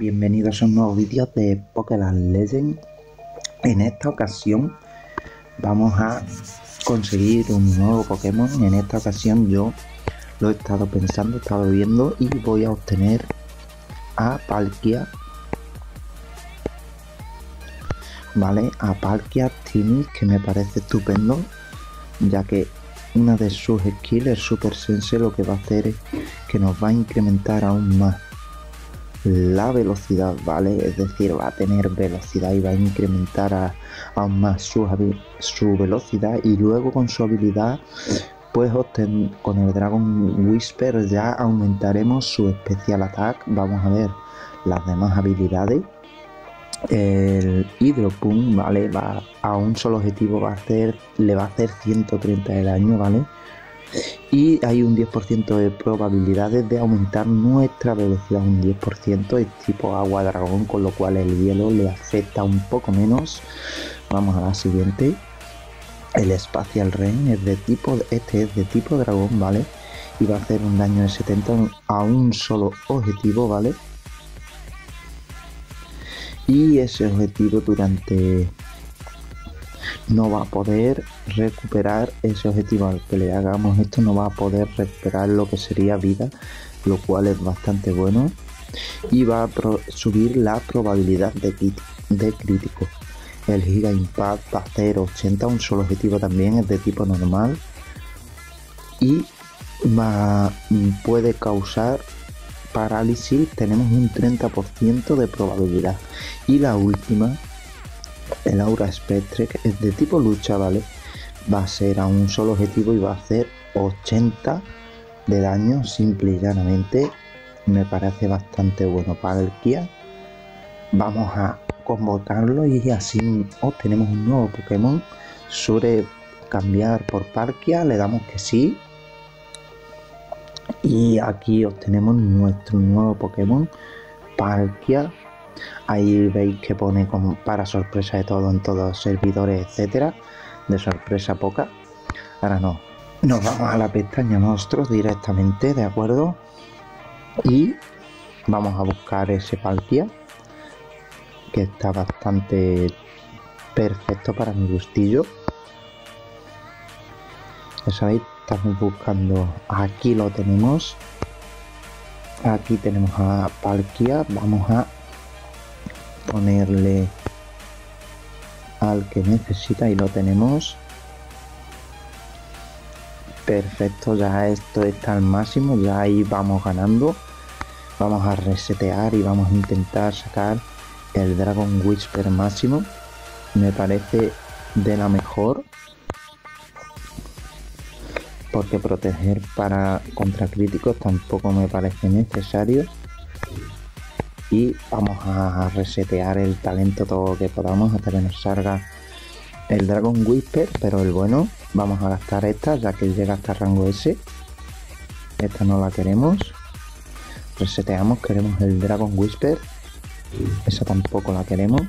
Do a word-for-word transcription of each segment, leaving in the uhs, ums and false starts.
bienvenidos a un nuevo vídeo de Pokéland Legends. En esta ocasión vamos a conseguir un nuevo Pokémon. En esta ocasión yo lo he estado pensando, he estado viendo y voy a obtener a Palkia. Vale, a Palkia Timmy, que me parece estupendo, ya que una de sus skills, el Super Sense, lo que va a hacer es que nos va a incrementar aún más la velocidad, ¿vale? Es decir, va a tener velocidad y va a incrementar a, aún más su, su velocidad, y luego con su habilidad, pues obten, con el Dragon Whisper ya aumentaremos su especial attack. Vamos a ver las demás habilidades. El Hydro Pump, vale, va a un solo objetivo, va a hacer, le va a hacer ciento treinta de daño, vale, y hay un diez por ciento de probabilidades de aumentar nuestra velocidad un diez por ciento. Es tipo agua dragón, con lo cual el hielo le afecta un poco menos. Vamos a la siguiente. El Spatial Rain es de tipo, este es de tipo dragón, vale, y va a hacer un daño de setenta a un solo objetivo, vale. Y ese objetivo durante... no va a poder recuperar ese objetivo al que le hagamos esto, no va a poder recuperar lo que sería vida, lo cual es bastante bueno. Y va a subir la probabilidad de, de crítico. El Giga Impact va a hacer ochenta, un solo objetivo también, es de tipo normal. Y va, puede causar... parálisis, tenemos un treinta por ciento de probabilidad. Y la última, el Aura Spectre, que es de tipo lucha, vale, va a ser a un solo objetivo y va a hacer ochenta de daño, simple y llanamente. Me parece bastante bueno para el Kia. Vamos a convocarlo y así obtenemos un nuevo Pokémon. Sobre cambiar por Palkia, le damos que sí. Y aquí obtenemos nuestro nuevo Pokémon, Palkia. Ahí veis que pone como para sorpresa de todo en todos los servidores, etcétera. De sorpresa poca. Ahora no. Nos vamos a la pestaña monstruos directamente, ¿de acuerdo? Y vamos a buscar ese Palkia, que está bastante perfecto para mi gustillo. Ya sabéis, estamos buscando, aquí lo tenemos, aquí tenemos a Palkia. Vamos a ponerle al que necesita y lo tenemos perfecto. Ya esto está al máximo, ya ahí vamos ganando. Vamos a resetear y vamos a intentar sacar el Dragon Whisper máximo, me parece de la mejor, porque proteger para contra críticos tampoco me parece necesario. Y vamos a resetear el talento todo lo que podamos hasta que nos salga el Dragon Whisper, pero el bueno. Vamos a gastar esta, ya que llega hasta rango S. Esta no la queremos. Reseteamos, queremos el Dragon Whisper, esa tampoco la queremos.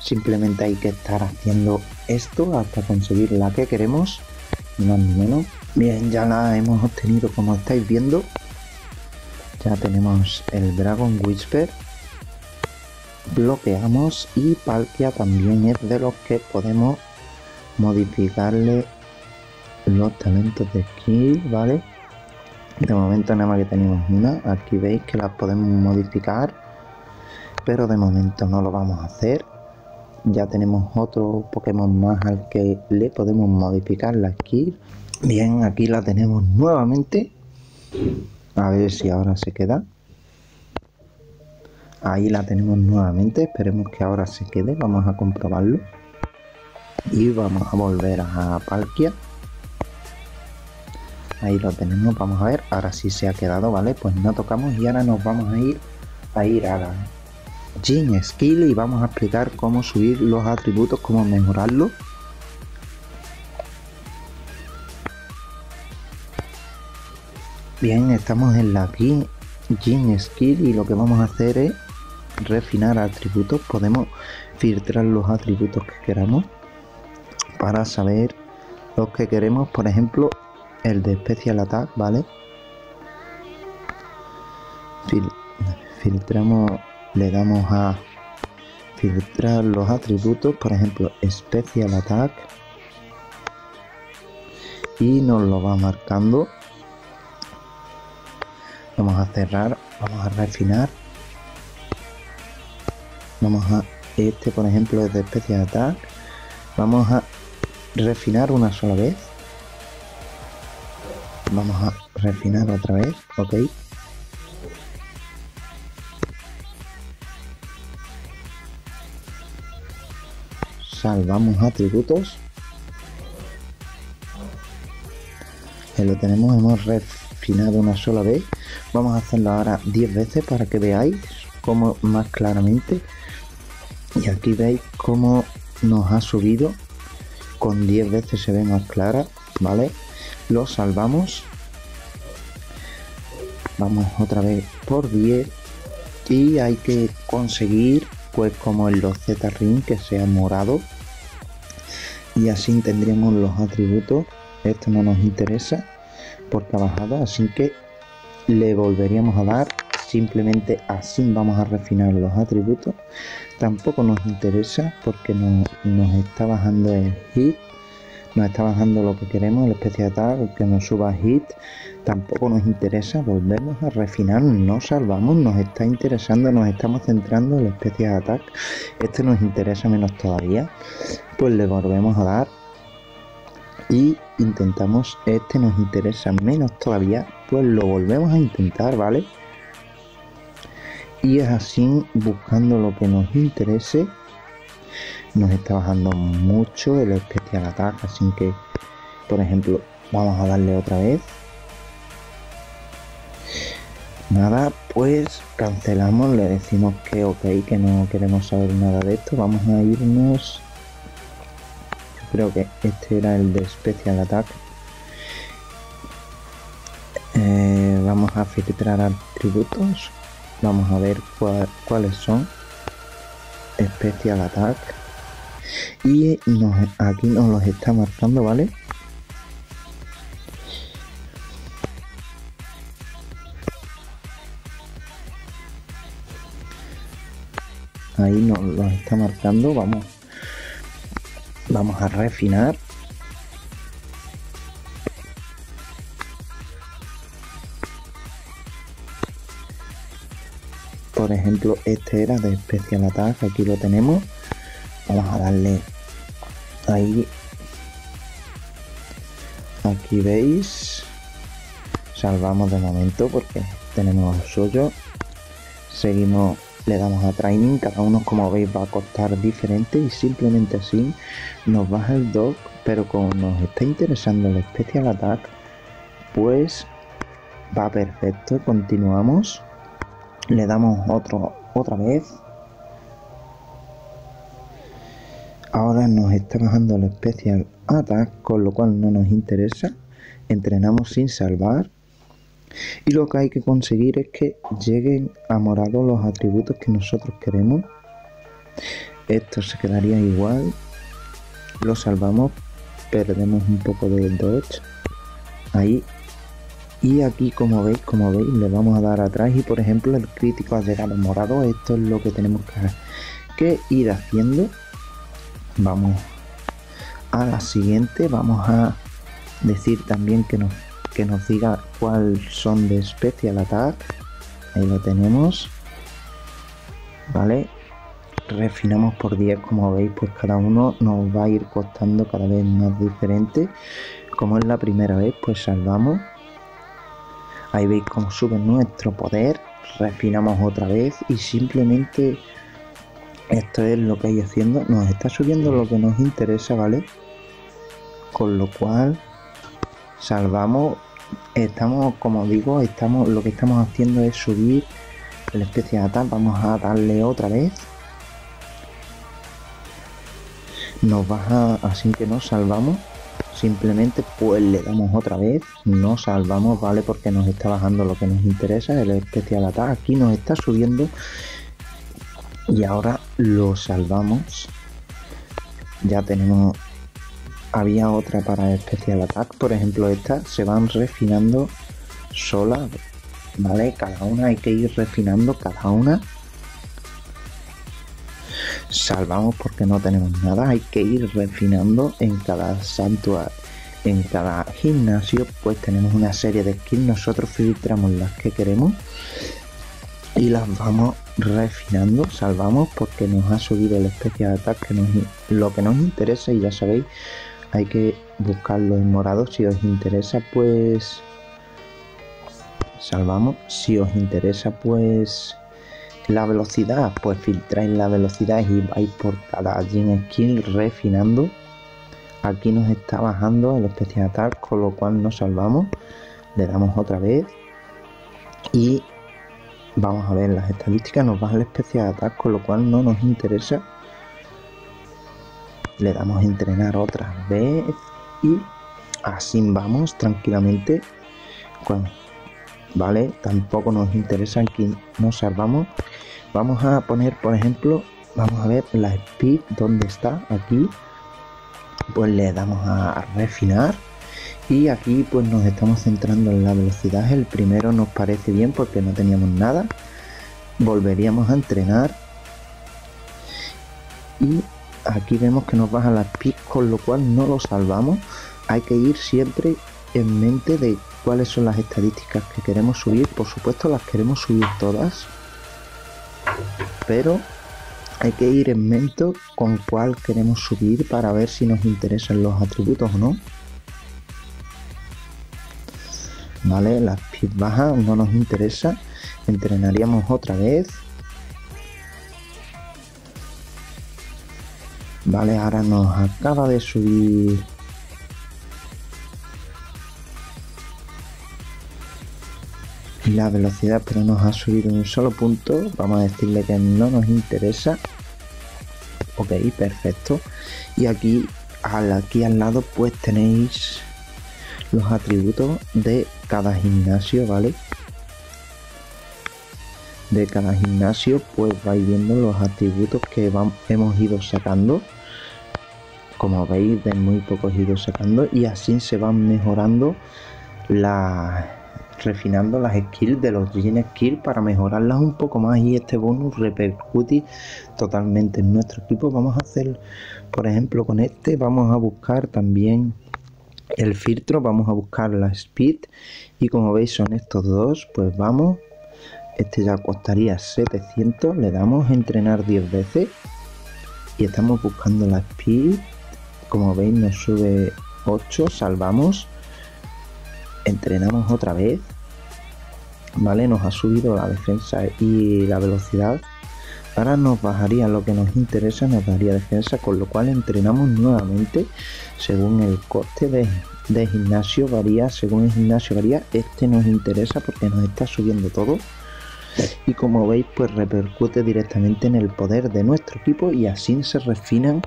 Simplemente hay que estar haciendo esto hasta conseguir la que queremos, ni más ni menos. Bien, ya la hemos obtenido, como estáis viendo. Ya tenemos el Dragon Whisper. Bloqueamos, y Palkia también es de los que podemos modificarle los talentos de skill, ¿vale? De momento nada más que tenemos una. Aquí veis que la podemos modificar, pero de momento no lo vamos a hacer. Ya tenemos otro Pokémon más al que le podemos modificar la skill. Bien, aquí la tenemos nuevamente. A ver si ahora se queda. Ahí la tenemos nuevamente. Esperemos que ahora se quede. Vamos a comprobarlo. Y vamos a volver a Palkia. Ahí lo tenemos. Vamos a ver. Ahora sí se ha quedado, ¿vale? Pues no tocamos. Y ahora nos vamos a ir a, ir a la Gym Skill. Y vamos a explicar cómo subir los atributos, cómo mejorarlos. Bien, estamos en la Gym Skill y lo que vamos a hacer es refinar atributos. Podemos filtrar los atributos que queramos para saber los que queremos. Por ejemplo, el de Special Attack, ¿vale? Fil- filtramos le damos a filtrar los atributos, por ejemplo Special Attack, y nos lo va marcando. Vamos a cerrar, vamos a refinar, vamos a, este por ejemplo es de Special Attack, vamos a refinar una sola vez, vamos a refinar otra vez, ok. Salvamos atributos, ya lo tenemos, hemos refinado una sola vez. Vamos a hacerlo ahora diez veces para que veáis como más claramente, y aquí veis cómo nos ha subido, con diez veces se ve más clara, vale. Lo salvamos, vamos otra vez por diez, y hay que conseguir pues como en los Z-Ring que sea morado, y así tendremos los atributos. Esto no nos interesa porque ha bajado, así que le volveríamos a dar, simplemente así vamos a refinar los atributos. Tampoco nos interesa porque no, nos está bajando el hit, nos está bajando lo que queremos, el Special Attack, que nos suba hit, tampoco nos interesa. Volvemos a refinar, no salvamos, nos está interesando, nos estamos centrando en el Special Attack, este nos interesa menos todavía, pues le volvemos a dar y intentamos, este nos interesa menos todavía, pues lo volvemos a intentar, ¿vale? Y es así, buscando lo que nos interese. Nos está bajando mucho el Special Attack, así que, por ejemplo, vamos a darle otra vez. Nada, pues cancelamos, le decimos que ok, que no queremos saber nada de esto. Vamos a irnos, yo creo que este era el de Special Attack. Eh, vamos a filtrar atributos, vamos a ver cuál, cuáles son. Special Attack, y nos, aquí nos los está marcando, ¿vale? Ahí nos los está marcando. Vamos, vamos a refinar. Por ejemplo, este era de Special Attack, aquí lo tenemos. Vamos a darle ahí. Aquí veis. Salvamos de momento porque tenemos suyo. Seguimos, le damos a Training. Cada uno, como veis, va a costar diferente. Y simplemente así nos baja el dock. Pero como nos está interesando el Special Attack, pues va perfecto. Continuamos. Le damos otro otra vez. Ahora nos está bajando el Special Attack, con lo cual no nos interesa. Entrenamos sin salvar. Y lo que hay que conseguir es que lleguen a morado los atributos que nosotros queremos. Esto se quedaría igual. Lo salvamos. Perdemos un poco de dodge. Ahí. Y aquí, como veis, como veis, le vamos a dar atrás y, por ejemplo, el crítico ha llegado morado. Esto es lo que tenemos que, que ir haciendo. Vamos a la siguiente. Vamos a decir también que nos, que nos diga cuáles son de Special Attack. Ahí lo tenemos. Vale. Refinamos por diez, como veis, pues cada uno nos va a ir costando cada vez más diferente. Como es la primera vez, pues salvamos. Ahí veis cómo sube nuestro poder, refinamos otra vez y simplemente esto es lo que hay haciendo. Nos está subiendo lo que nos interesa, ¿vale? Con lo cual salvamos, estamos, como digo, estamos, lo que estamos haciendo es subir el Special Attack. Vamos a darle otra vez. Nos baja, así que nos salvamos. Simplemente pues le damos otra vez, no salvamos, vale, porque nos está bajando lo que nos interesa, el Special Attack. Aquí nos está subiendo y ahora lo salvamos. Ya tenemos, había otra para el Special Attack, por ejemplo esta, se van refinando sola, vale, cada una hay que ir refinando cada una. salvamos porque no tenemos nada. Hay que ir refinando en cada santuario, en cada gimnasio, pues tenemos una serie de skins. Nosotros filtramos las que queremos y las vamos refinando. Salvamos porque nos ha subido el especial de ataque, que nos, lo que nos interesa, y ya sabéis, hay que buscarlo en morado. Si os interesa, pues salvamos. Si os interesa, pues la velocidad, pues filtráis la velocidad y vais por cada gym skin refinando. Aquí nos está bajando el especial attack, con lo cual nos salvamos, le damos otra vez y vamos a ver las estadísticas. Nos baja el especial attack, con lo cual no nos interesa, le damos a entrenar otra vez y así vamos tranquilamente. Cuando vale, tampoco nos interesa, aquí nos salvamos. Vamos a poner, por ejemplo, vamos a ver la speed, donde está aquí, pues le damos a refinar y aquí pues nos estamos centrando en la velocidad. El primero nos parece bien porque no teníamos nada, volveríamos a entrenar y aquí vemos que nos baja la speed, con lo cual no lo salvamos. Hay que ir siempre en mente de cuáles son las estadísticas que queremos subir. Por supuesto las queremos subir todas, pero hay que ir en mente con cuál queremos subir para ver si nos interesan los atributos o no. Vale, la speed baja, no nos interesa, entrenaríamos otra vez. Vale, ahora nos acaba de subir la velocidad, pero nos ha subido un solo punto. Vamos a decirle que no nos interesa. Ok, perfecto. Y aquí al, aquí al lado pues tenéis los atributos de cada gimnasio, ¿vale? De cada gimnasio pues vais viendo los atributos que vamos, hemos ido sacando. Como veis, de muy pocos ido sacando, y así se van mejorando las... refinando las skills de los gym skills para mejorarlas un poco más, y este bonus repercute totalmente en nuestro equipo. Vamos a hacer, por ejemplo, con este vamos a buscar también el filtro, vamos a buscar la speed, y como veis son estos dos, pues vamos, este ya costaría setecientos, le damos a entrenar diez veces y estamos buscando la speed. Como veis nos sube ocho, salvamos, entrenamos otra vez. Vale, nos ha subido la defensa y la velocidad, ahora nos bajaría lo que nos interesa, nos daría defensa, con lo cual entrenamos nuevamente. Según el coste de, de gimnasio varía, según el gimnasio varía. Este nos interesa porque nos está subiendo todo, y como veis pues repercute directamente en el poder de nuestro equipo, y así se refinan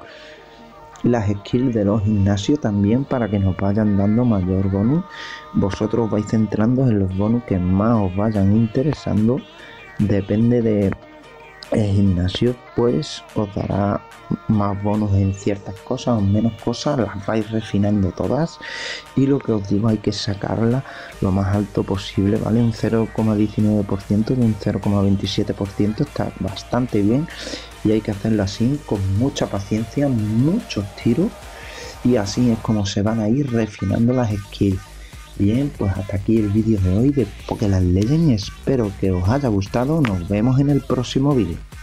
las skills de los gimnasios también para que nos vayan dando mayor bonus. Vosotros os vais centrando en los bonus que más os vayan interesando, depende de el gimnasio pues os dará más bonus en ciertas cosas o menos cosas, las vais refinando todas, y lo que os digo, hay que sacarla lo más alto posible, vale, un cero coma diecinueve por ciento y un cero coma veintisiete por ciento está bastante bien, y hay que hacerlo así con mucha paciencia, muchos tiros, y así es como se van a ir refinando las skills. Bien, pues hasta aquí el vídeo de hoy de Pokéland Legends, espero que os haya gustado, nos vemos en el próximo vídeo.